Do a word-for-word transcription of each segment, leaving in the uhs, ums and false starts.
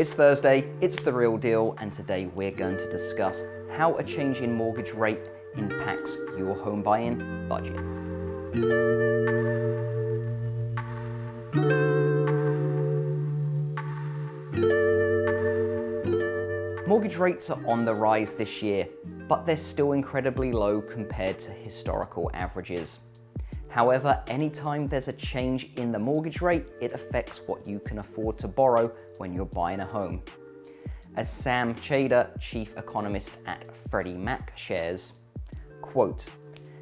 It's Thursday, it's The Real Deal, and today we're going to discuss how a change in mortgage rate impacts your home buying budget. Mortgage rates are on the rise this year, but they're still incredibly low compared to historical averages. However, anytime there's a change in the mortgage rate, it affects what you can afford to borrow when you're buying a home. As Sam Chader, chief economist at Freddie Mac, shares, quote,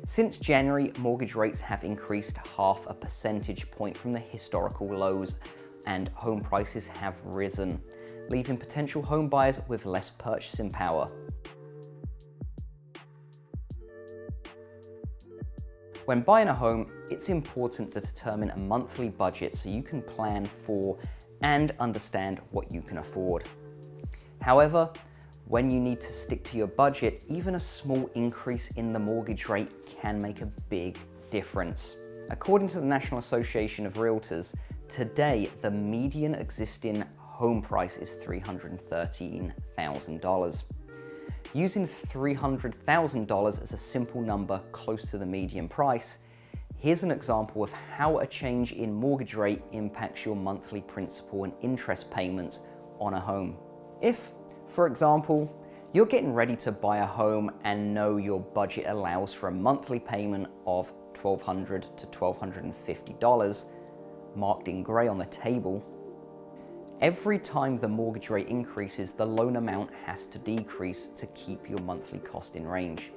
"Since January, mortgage rates have increased half a percentage point from the historical lows and home prices have risen, leaving potential home buyers with less purchasing power. When buying a home, it's important to determine a monthly budget so you can plan for and understand what you can afford. However, when you need to stick to your budget, even a small increase in the mortgage rate can make a big difference. According to the National Association of Realtors, today the median existing home price is three hundred thirteen thousand dollars. Using three hundred thousand dollars as a simple number close to the median price, here's an example of how a change in mortgage rate impacts your monthly principal and interest payments on a home. If, for example, you're getting ready to buy a home and know your budget allows for a monthly payment of twelve hundred dollars to twelve hundred fifty dollars, marked in grey on the table, every time the mortgage rate increases, the loan amount has to decrease to keep your monthly cost in range.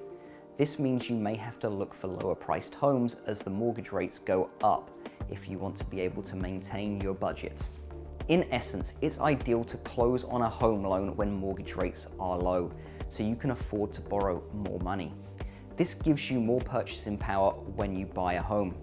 This means you may have to look for lower priced homes as the mortgage rates go up if you want to be able to maintain your budget. In essence, it's ideal to close on a home loan when mortgage rates are low, so you can afford to borrow more money. This gives you more purchasing power when you buy a home.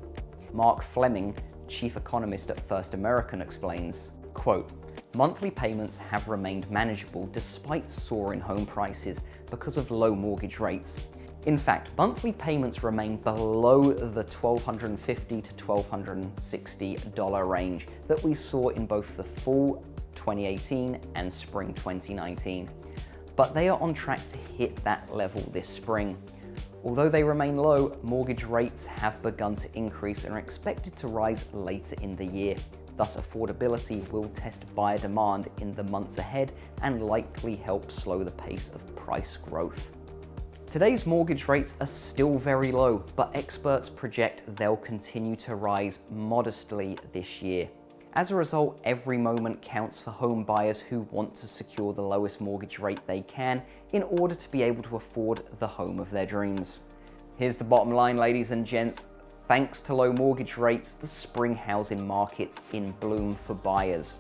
Mark Fleming, chief economist at First American, explains, quote, "Monthly payments have remained manageable despite soaring home prices because of low mortgage rates. In fact, monthly payments remain below the twelve hundred fifty dollars to twelve hundred sixty dollars range that we saw in both the fall twenty eighteen and spring twenty nineteen, but they are on track to hit that level this spring. Although they remain low, mortgage rates have begun to increase and are expected to rise later in the year. Thus, affordability will test buyer demand in the months ahead and likely help slow the pace of price growth." Today's mortgage rates are still very low, but experts project they'll continue to rise modestly this year. As a result, every moment counts for home buyers who want to secure the lowest mortgage rate they can in order to be able to afford the home of their dreams. Here's the bottom line, ladies and gents. Thanks to low mortgage rates, the spring housing market's in bloom for buyers.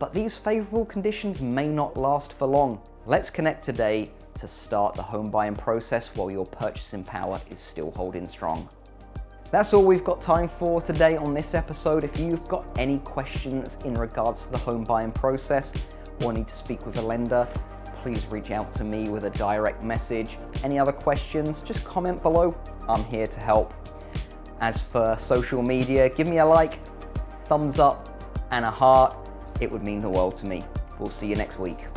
But these favourable conditions may not last for long. Let's connect today to start the home buying process while your purchasing power is still holding strong. That's all we've got time for today on this episode. If you've got any questions in regards to the home buying process or need to speak with a lender, please reach out to me with a direct message. Any other questions, just comment below. I'm here to help. As for social media, give me a like, thumbs up, and a heart. It would mean the world to me. We'll see you next week.